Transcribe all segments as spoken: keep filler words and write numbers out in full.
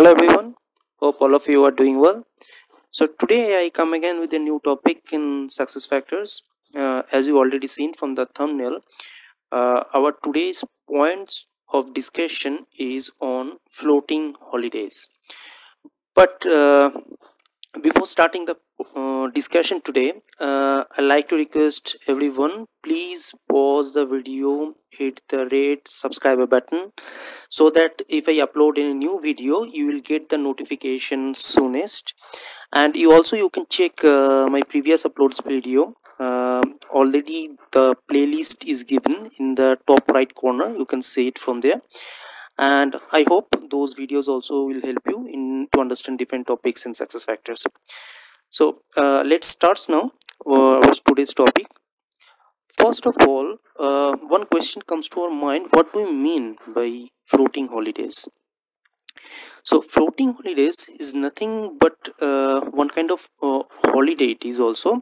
Hello everyone, hope all of you are doing well. So today I come again with a new topic in SuccessFactors. Uh, as you already seen from the thumbnail, uh, our today's points of discussion is on floating holidays. But uh, before starting the uh, discussion today, uh, I like to request everyone, please pause the video, hit the red subscriber button, so that if I upload any new video, you will get the notification soonest. And you also you can check uh, my previous uploads video. Uh, already the playlist is given in the top right corner. You can see it from there. And I hope those videos also will help you in to understand different topics in SuccessFactors. So uh, let's start now uh, with today's topic. First of all, uh, one question comes to our mind: what do we mean by floating holidays? So floating holidays is nothing but uh, one kind of uh, holiday. It is also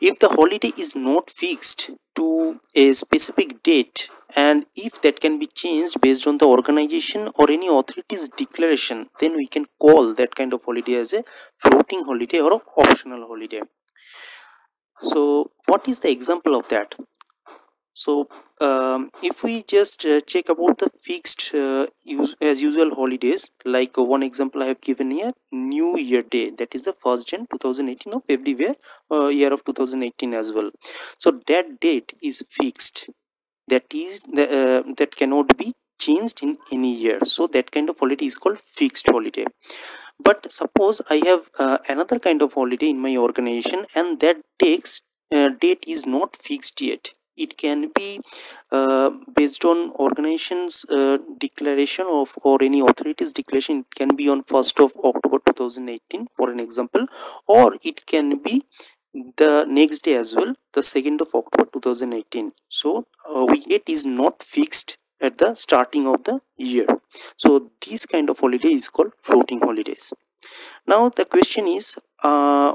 if the holiday is not fixed to a specific date, and if that can be changed based on the organization or any authority's declaration, then we can call that kind of holiday as a floating holiday or an optional holiday. So what is the example of that? So um, if we just uh, check about the fixed uh, use, as usual holidays, like uh, one example I have given here, New Year Day, that is the first Jan two thousand eighteen of every year, uh, year of two thousand eighteen as well. So that date is fixed. That is the, uh, that cannot be changed in any year. So that kind of holiday is called fixed holiday. But suppose I have uh, another kind of holiday in my organization, and that takes uh, date is not fixed yet. It can be uh, based on organization's uh, declaration of or any authority's declaration. It can be on first of October two thousand eighteen for an example, or it can be the next day as well, the second of October two thousand eighteen. So uh, it is not fixed at the starting of the year. So this kind of holiday is called floating holidays. Now the question is, uh,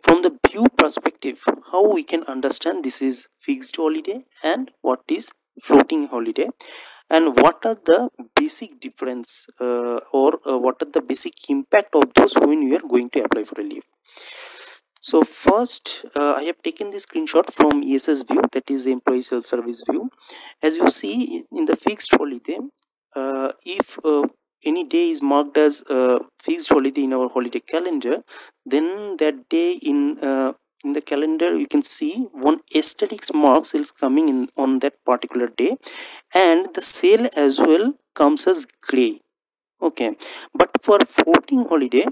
from the view perspective, how we can understand this is fixed holiday and what is floating holiday, and what are the basic difference uh, or uh, what are the basic impact of those when you are going to apply for a leave. So first, uh, I have taken this screenshot from E S S view, that is employee self-service view. As you see in the fixed holiday, uh, if uh, any day is marked as uh, fixed holiday in our holiday calendar, then that day in uh, in the calendar you can see one asterisk marks is coming in on that particular day, and the sale as well comes as gray. Okay, but for floating holiday,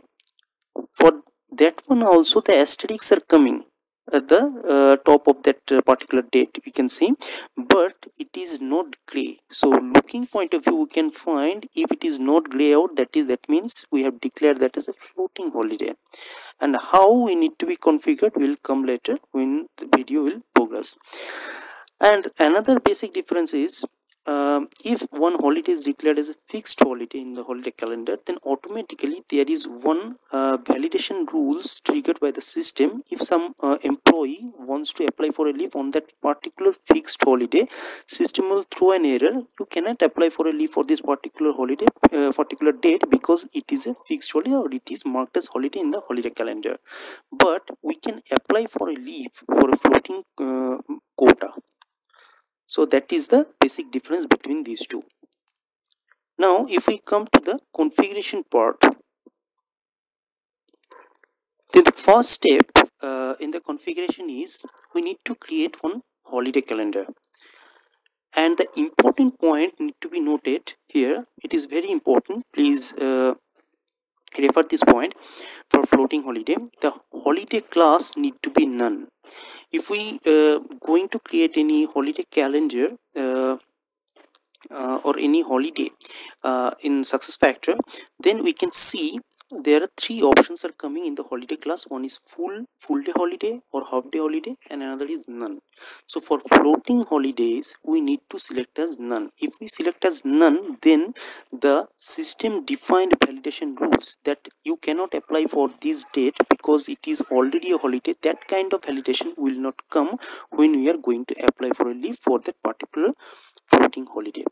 for that one also the asterisks are coming at the uh, top of that uh, particular date, we can see, but it is not gray. So looking point of view, we can find if it is not gray out, that is that means we have declared that as a floating holiday. And how we need to be configured will come later when the video will progress. And another basic difference is, Um, if one holiday is declared as a fixed holiday in the holiday calendar, then automatically there is one uh, validation rules triggered by the system. If some uh, employee wants to apply for a leave on that particular fixed holiday, system will throw an error: you cannot apply for a leave for this particular holiday, uh, particular date, because it is a fixed holiday or it is marked as holiday in the holiday calendar. But we can apply for a leave for a floating uh, quota. So that is the basic difference between these two. Now if we come to the configuration part, then the first step uh, in the configuration is we need to create one holiday calendar. And the important point need to be noted here. It is very important. Please uh, refer this point. For floating holiday, the holiday class need to be none. If we uh, going to create any holiday calendar uh, uh, or any holiday uh, in SuccessFactors, then we can see there are three options are coming in the holiday class. One is full full day holiday or half day holiday, and another is none. So for floating holidays, we need to select as none. If we select as none, then the system defined validation rules that you cannot apply for this date because it is already a holiday, that kind of validation will not come when we are going to apply for a leave for that particular floating holiday.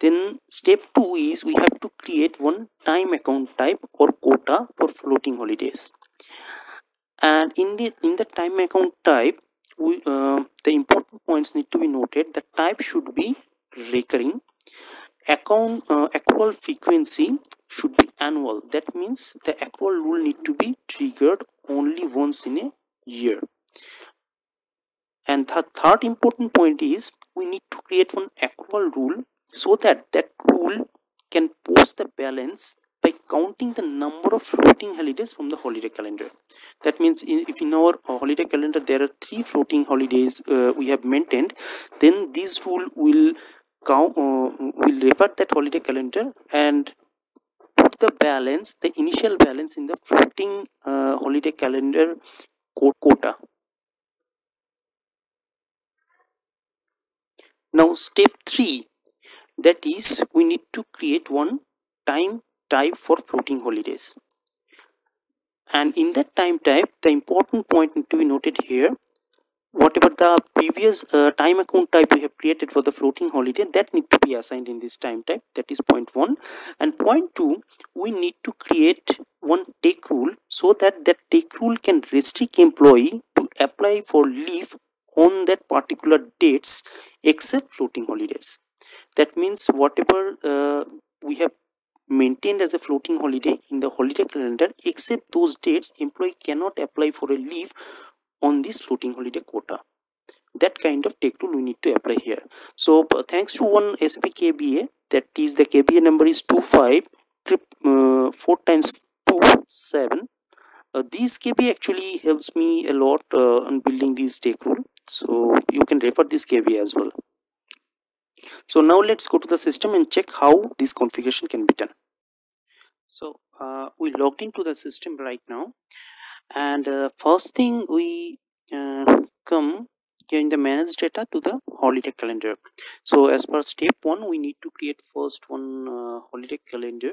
Then step two is we have to create one time account type or quota for floating holidays. And in the in the time account type, we, uh, the important points need to be noted. The type should be recurring. Account uh, accrual frequency should be annual. That means the accrual rule need to be triggered only once in a year. And the third important point is we need to create one accrual rule so that that rule can post the balance by counting the number of floating holidays from the holiday calendar. That means if in our holiday calendar there are three floating holidays uh, we have maintained, then this rule will count, uh, will revert that holiday calendar and put the balance, the initial balance, in the floating uh, holiday calendar quota. Now step three, that is we need to create one time type for floating holidays, and in that time type the important point need to be noted here. Whatever the previous uh, time account type we have created for the floating holiday, that need to be assigned in this time type. That is point one. And point two, we need to create one take rule so that that take rule can restrict employee to apply for leave on that particular dates except floating holidays. That means whatever uh, we have maintained as a floating holiday in the holiday calendar, except those dates, employee cannot apply for a leave on this floating holiday quota. That kind of take rule we need to apply here. So uh, thanks to one S A P K B A, that is the K B A number is two five four times two seven. Uh, this K B A actually helps me a lot uh, on building this take rule. So you can refer this K B A as well. So now let's go to the system and check how this configuration can be done. So uh, we logged into the system right now, and uh, first thing we uh, come here in the manage data to the holiday calendar. So as per step one, we need to create first one uh, holiday calendar.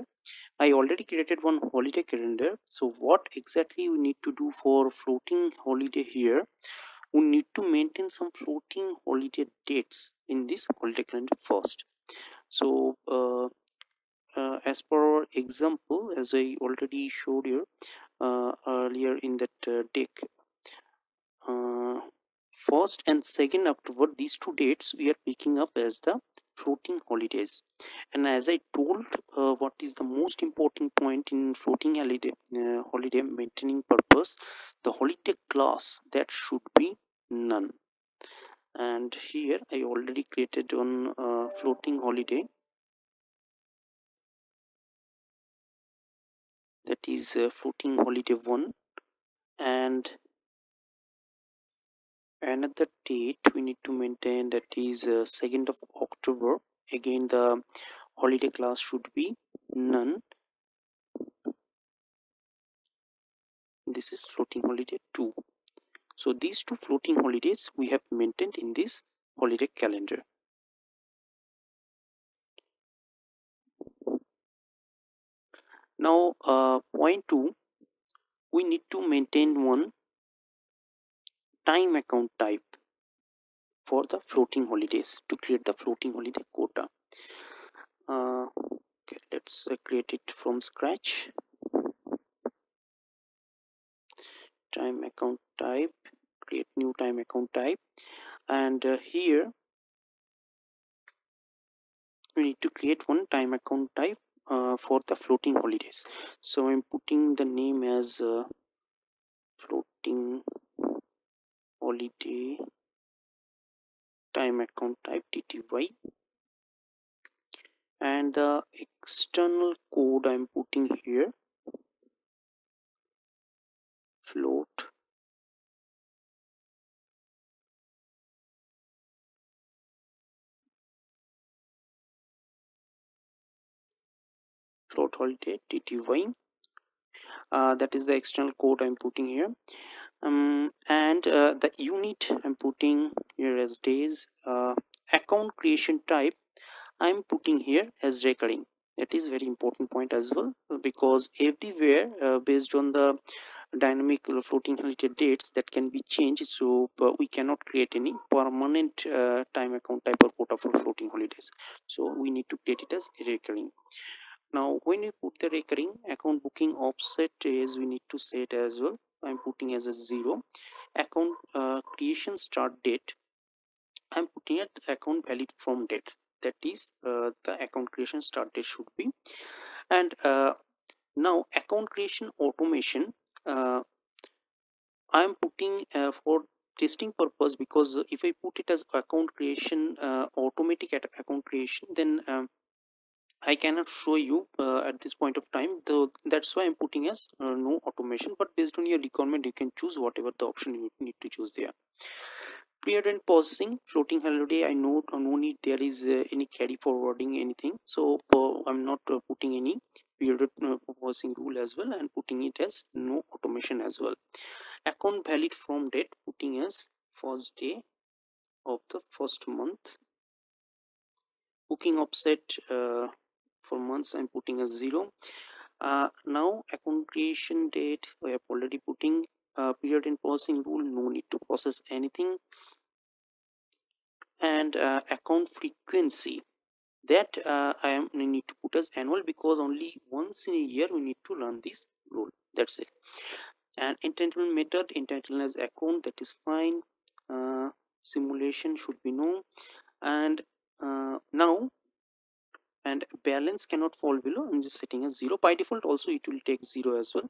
I already created one holiday calendar. So what exactly we need to do for floating holiday here? We need to maintain some floating holiday dates in this holiday calendar first. So uh, uh, as per example, as I already showed you uh, earlier in that uh, deck, uh, first and second October, these two dates we are picking up as the floating holidays. And as I told, uh, what is the most important point in floating holiday uh, holiday maintaining purpose, the holiday class, that should be none. And here I already created one uh, floating holiday, that is uh, floating holiday one, and another date we need to maintain, that is uh, second of October. Again the holiday class should be none. This is floating holiday two. So these two floating holidays we have maintained in this holiday calendar. Now uh, point two, we need to maintain one time account type for the floating holidays to create the floating holiday quota. Uh, okay, let's uh, create it from scratch. Time account type, create new time account type, and uh, here we need to create one time account type uh, for the floating holidays. So I'm putting the name as uh, floating holiday time account type T T Y, and the external code I'm putting here, float float holiday T T Y. Uh, that is the external code I'm putting here, um, and uh, the unit I'm putting here as days. Uh, account creation type I'm putting here as recurring. That is very important point as well, because everywhere uh, based on the dynamic or floating holiday dates that can be changed, so but we cannot create any permanent uh, time account type or quota for floating holidays, so we need to create it as recurring. Now when we put the recurring account booking offset is, we need to set as well, I'm putting as a zero. Account uh, creation start date, I'm putting at account valid from date, that is uh, the account creation start date should be. And uh, now account creation automation, uh, I'm putting uh, for testing purpose, because if I put it as account creation uh, automatic at account creation, then um, I cannot show you uh, at this point of time, though that's why I'm putting as uh, no automation, but based on your requirement you can choose whatever the option you need to choose there. Period and processing floating holiday, I know no need there is uh, any carry forwarding anything, so uh, I'm not uh, putting any period uh, processing rule as well, and putting it as no automation as well. Account valid from date, putting as first day of the first month. Booking offset uh, for months, I'm putting as zero. Uh, now account creation date, I have already putting. Uh, period and processing rule, no need to process anything. And uh, account frequency, that uh, I am I need to put as annual, because only once in a year we need to run this rule, that's it. And entitlement method, entitlement as account, that is fine. Uh, simulation should be no. And uh, now and balance cannot fall below, I'm just setting as zero. By default also it will take zero as well,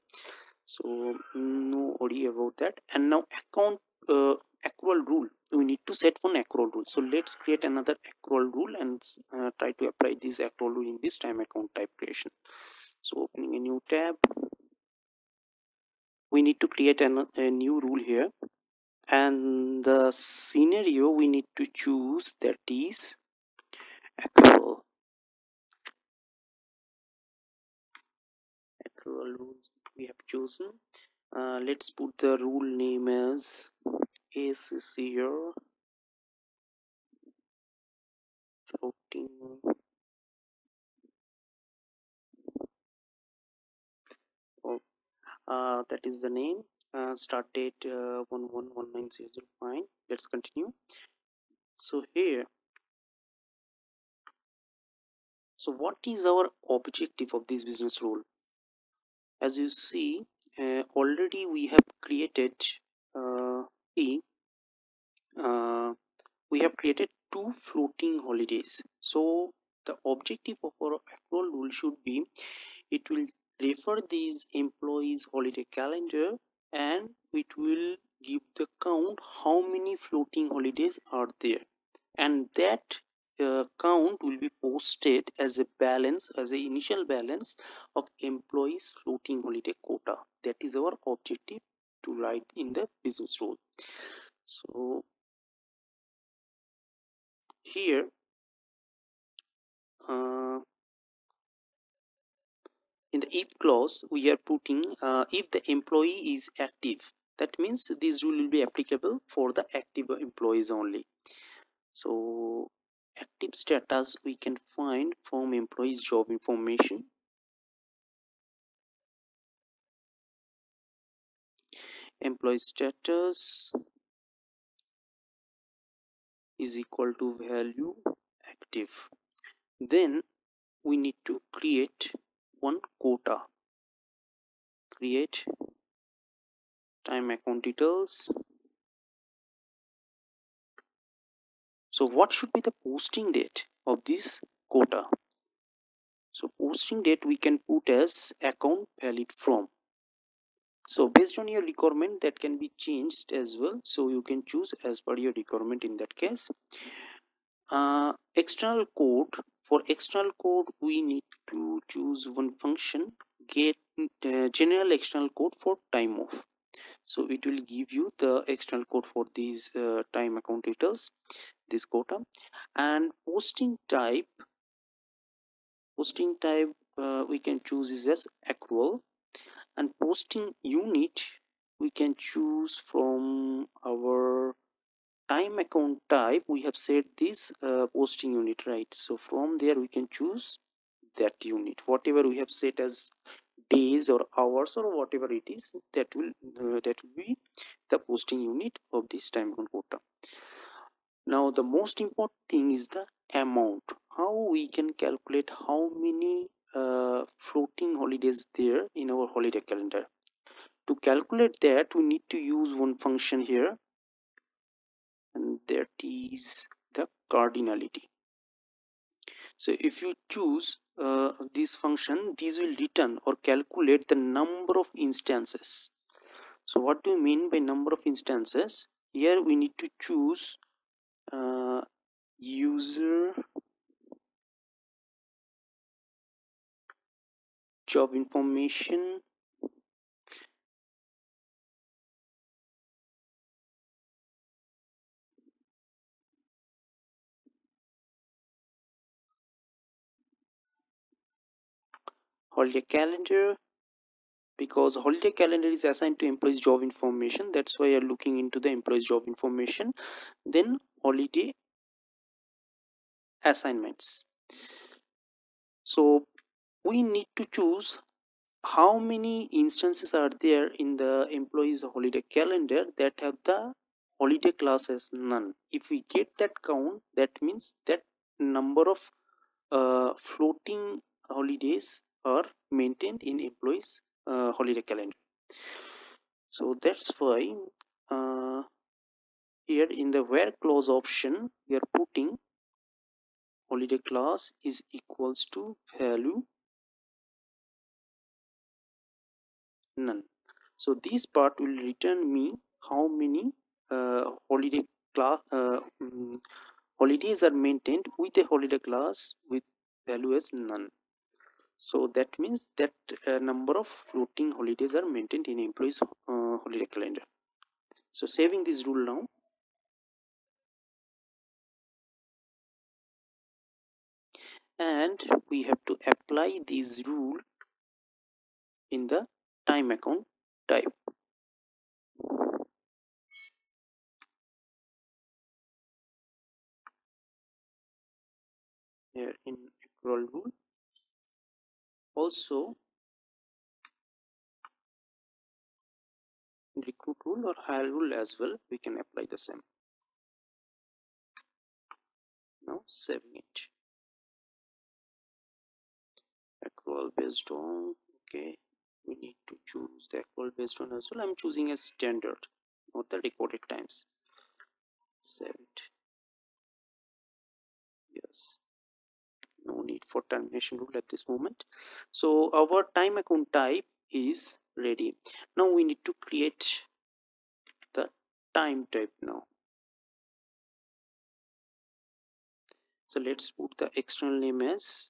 so no worry about that. And now account uh, accrual rule, we need to set one accrual rule, so let's create another accrual rule and uh, try to apply this accrual rule in this time account type creation. So opening a new tab, we need to create an, a new rule here, and the scenario we need to choose, that is accrual accrual rules we have chosen. Uh, let's put the rule name as E S S here, floating oh, uh, that is the name. Uh, start date uh, one one one nine zero zero, fine. Let's continue. So here, so what is our objective of this business rule? As you see, uh, already we have created uh, e, uh, we have created two floating holidays. So the objective of our accrual rule should be, it will refer these employees' holiday calendar, and it will give the count how many floating holidays are there, and that Uh, count will be posted as a balance, as a initial balance of employees floating holiday quota. That is our objective to write in the business rule. So here uh, in the if clause we are putting uh, if the employee is active, that means this rule will be applicable for the active employees only. So active status we can find from employees job information. Employee status is equal to value active. Then we need to create one quota. Create time account details. So what should be the posting date of this quota? So posting date we can put as account valid from. So based on your requirement that can be changed as well. So you can choose as per your requirement in that case. Uh, external code, for external code we need to choose one function, get uh, general external code for time off. So it will give you the external code for these uh, time account details, this quota. And posting type, posting type uh, we can choose is as accrual, and posting unit we can choose from our time account type, we have set this uh, posting unit, right? So from there we can choose that unit, whatever we have set as days or hours or whatever it is, that will uh, that will be the posting unit of this time on quota. Now the most important thing is the amount, how we can calculate how many uh, floating holidays there in our holiday calendar. To calculate that, we need to use one function here, and that is the cardinality. So if you choose uh, this function, this will return or calculate the number of instances. So what do you mean by number of instances? Here we need to choose uh, user job information holiday calendar, because holiday calendar is assigned to employees job information, that's why you're looking into the employees job information. Then holiday assignments, so we need to choose how many instances are there in the employees holiday calendar that have the holiday class as none. If we get that count, that means that number of uh, floating holidays are maintained in employees uh, holiday calendar. So that's why uh, here in the where clause option we are putting holiday class is equals to value none. So this part will return me how many uh, holiday class uh, um, holidays are maintained with a holiday class with value as none. So that means that uh, number of floating holidays are maintained in employees uh, holiday calendar. So saving this rule now. And we have to apply this rule in the time account type. Here in accrual rule. Also recruit rule or hire rule as well, we can apply the same. Now saving it. Accrual based on, okay, we need to choose the accrual based on as well. I'm choosing a standard, not the recorded times. Save it. Yes, no need for termination rule at this moment. So our time account type is ready. Now we need to create the time type now. So let's put the external name as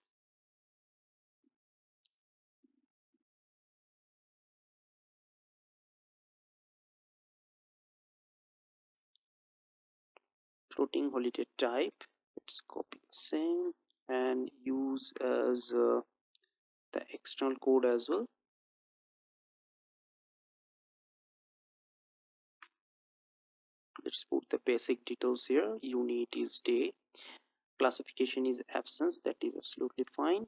floating holiday type. Let's copy the same and use as uh, the external code as well. Let's put the basic details here. Unit is day, classification is absence, that is absolutely fine.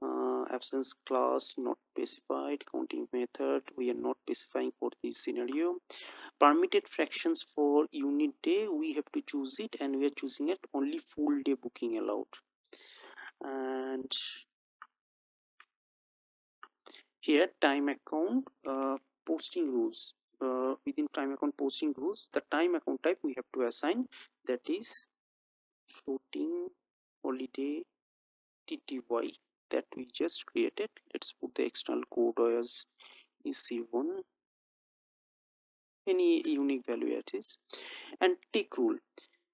Uh, absence class not specified, counting method we are not specifying for this scenario. Permitted fractions for unit day, we have to choose it, and we are choosing it only full day booking allowed. And here time account uh, posting rules, uh, within time account posting rules, the time account type we have to assign, that is floating holiday T T Y that we just created. Let's put the external code as E C one, any unique value it is. And tick rule,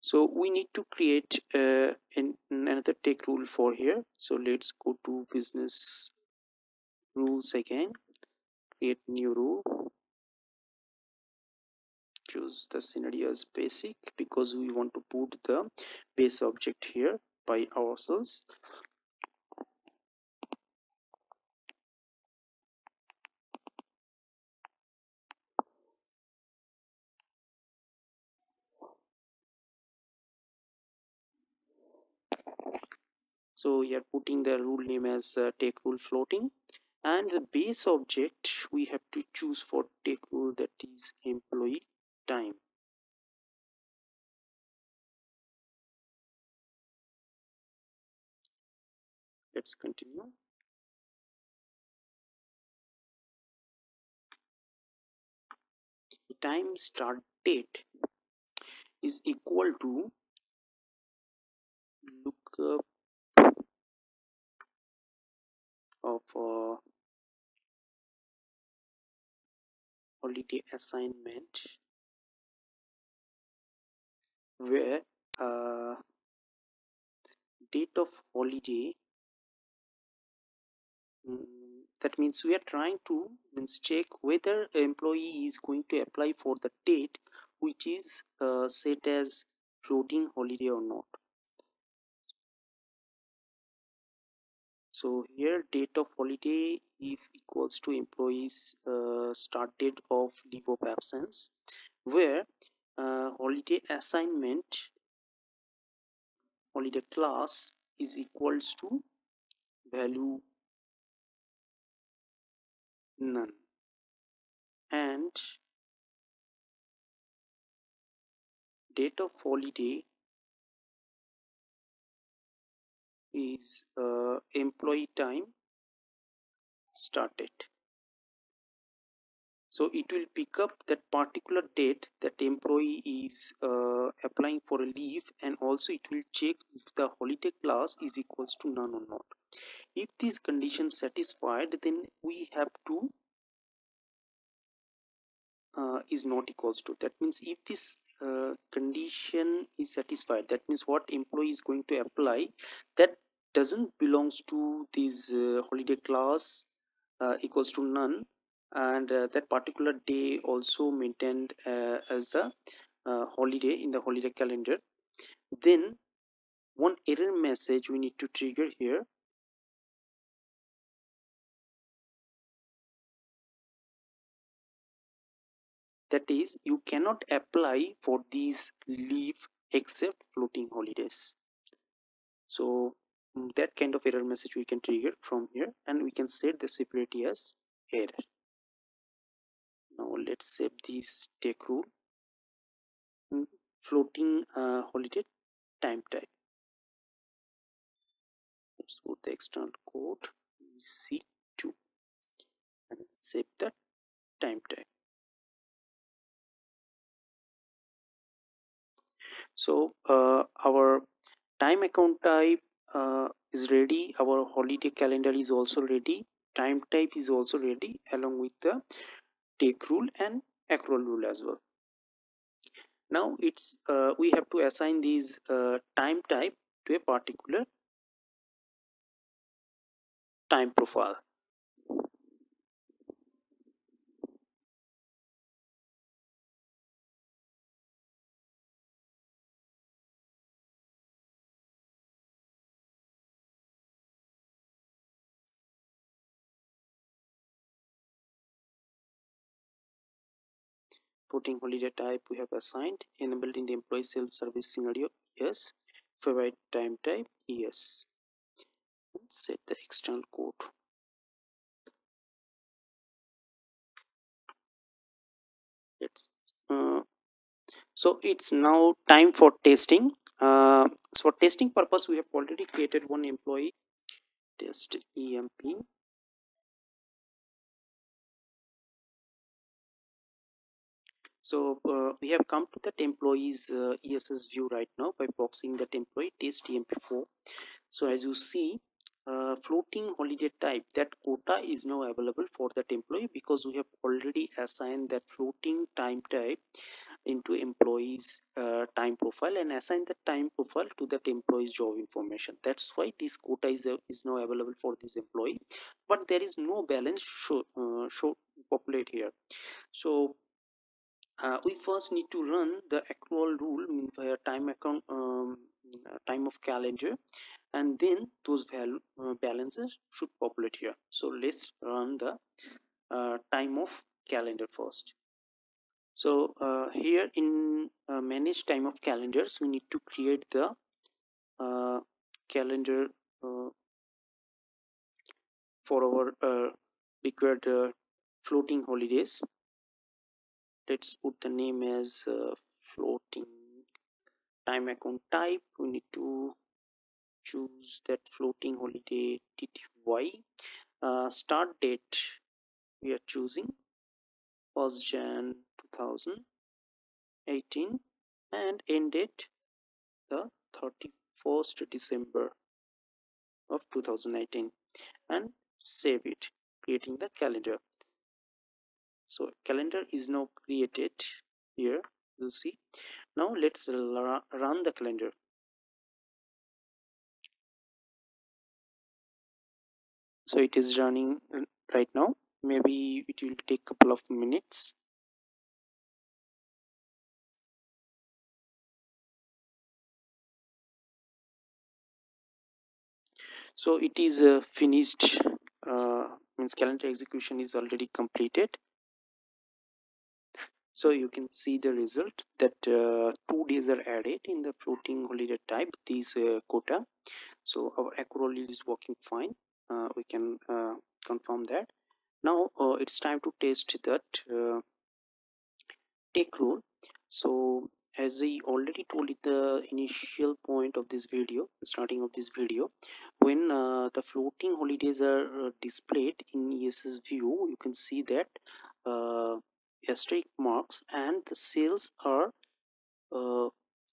so we need to create uh, in another tick rule for here. So let's go to business rules again, create new rule, choose the scenario as basic because we want to put the base object here by ourselves. So you are putting the rule name as uh, take rule floating, and the base object we have to choose for takeover, that is employee time. Let's continue. Time start date is equal to lookup of uh, holiday assignment, where uh, date of holiday, mm, that means we are trying to means check whether employee is going to apply for the date which is uh, set as floating holiday or not. So here date of holiday if equals to employees uh, start date of leave of absence, where uh, holiday assignment holiday class is equals to value none, and date of holiday is uh, employee time started. So it will pick up that particular date that employee is uh, applying for a leave, and also it will check if the holiday class is equals to none or not. If these conditions satisfied, then we have to uh, is not equals to, that means if this Uh, condition is satisfied, that means what employee is going to apply that doesn't belongs to this uh, holiday class uh, equals to none, and uh, that particular day also maintained uh, as a uh, holiday in the holiday calendar, then one error message we need to trigger here. That is, you cannot apply for these leave except floating holidays. So that kind of error message we can trigger from here, and we can set the severity as error. Now let's save this take rule, floating uh, holiday time type. Let's put the external code E C two and save the time type. So uh, our time account type uh, is ready, our holiday calendar is also ready, time type is also ready, along with the take rule and accrual rule as well. Now it's uh, we have to assign these uh, time type to a particular time profile. Floating holiday type we have assigned, enabled in the employee self-service scenario, yes. Favorite time type, yes. Set the external code. It's, uh, so it's now time for testing. Uh, so for testing purpose, we have already created one employee test E M P. So uh, we have come to that employee's uh, E S S view right now by boxing that employee test E M P four. So as you see, uh, floating holiday type, that quota is now available for that employee because we have already assigned that floating time type into employee's uh, time profile and assigned the time profile to that employee's job information. That's why this quota is, uh, is now available for this employee, but there is no balance show, uh, show populate here. So Uh, we first need to run the accrual rule via time account um, time of calendar, and then those value uh, balances should populate here. So let's run the uh, time of calendar first. So uh, here in uh, manage time of calendars, we need to create the uh, calendar uh, for our uh, required uh, floating holidays. Let's put the name as uh, floating. Time account type, we need to choose that floating holiday T T Y. Uh, start date we are choosing first January two thousand eighteen and end date the thirty-first December of two thousand eighteen, and save it, creating the calendar. So calendar is now created here, you see. Now let's run the calendar. So it is running right now. Maybe it will take a couple of minutes. So it is uh, finished, uh, means calendar execution is already completed. So you can see the result that uh, two days are added in the floating holiday type, these uh, quota. So our accrual is working fine. Uh, we can uh, confirm that. Now uh, it's time to test that uh, take rule. So as I already told at the initial point of this video, starting of this video, when uh, the floating holidays are displayed in E S S view, you can see that uh, asterisk marks and the cells are uh,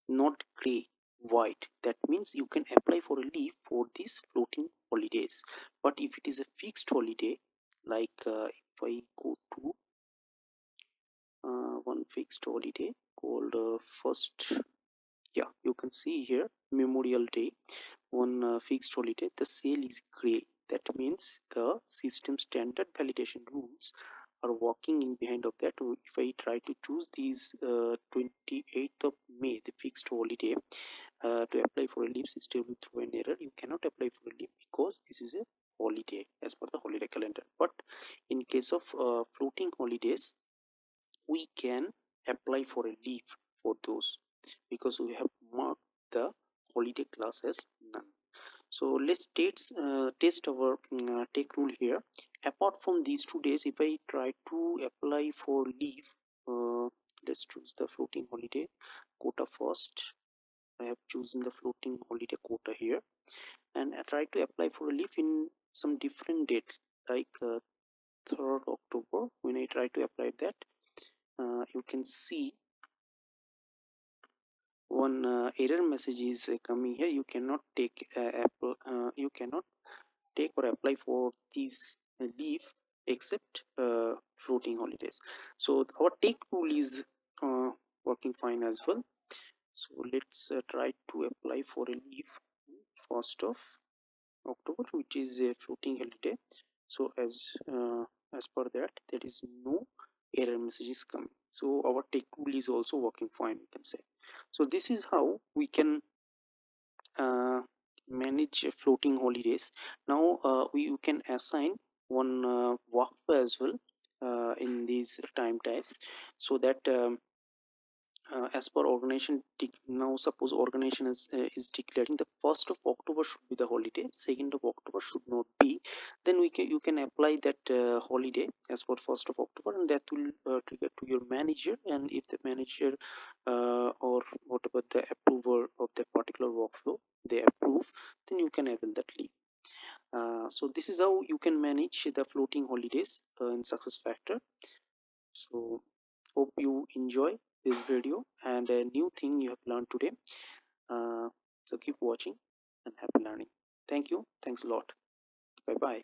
not gray, white. That means you can apply for a leave for these floating holidays. But if it is a fixed holiday, like uh, if I go to uh, one fixed holiday called uh, first, yeah, you can see here Memorial Day, one uh, fixed holiday, the sale is gray. That means the system standard validation rules are working in behind of that. If I try to choose these uh, twenty-eighth of May, the fixed holiday, uh, to apply for a leave, system will throw an error. You cannot apply for a leave because this is a holiday as per the holiday calendar. But in case of uh, floating holidays, we can apply for a leave for those because we have marked the holiday class as none. So let's test, uh, test our uh, take rule here. Apart from these two days, if I try to apply for leave, uh, let's choose the floating holiday quota first. I have chosen the floating holiday quota here, and I try to apply for a leave in some different date, like uh, third October. When I try to apply that, uh, you can see one uh, error message is uh, coming here. You cannot take uh, apple, uh, you cannot take or apply for these leave except uh, floating holidays. So our take rule is uh, working fine as well. So let's uh, try to apply for a leave first of October, which is a floating holiday. So as uh, as per that, there is no error messages coming. So our take rule is also working fine, we can say. So this is how we can uh, manage floating holidays. Now uh, we you can assign one uh, workflow as well uh, in these time types, so that um, uh, as per organization, now suppose organization is, uh, is declaring the first of October should be the holiday, second of October should not be, then we can you can apply that uh, holiday as per first of October, and that will uh, trigger to your manager, and if the manager uh, or whatever the approver of that particular workflow they approve, then you can avail that leave. Uh, so this is how you can manage the floating holidays uh, in SuccessFactors. So hope you enjoy this video and a new thing you have learned today. Uh, so keep watching and happy learning. Thank you. Thanks a lot. Bye bye.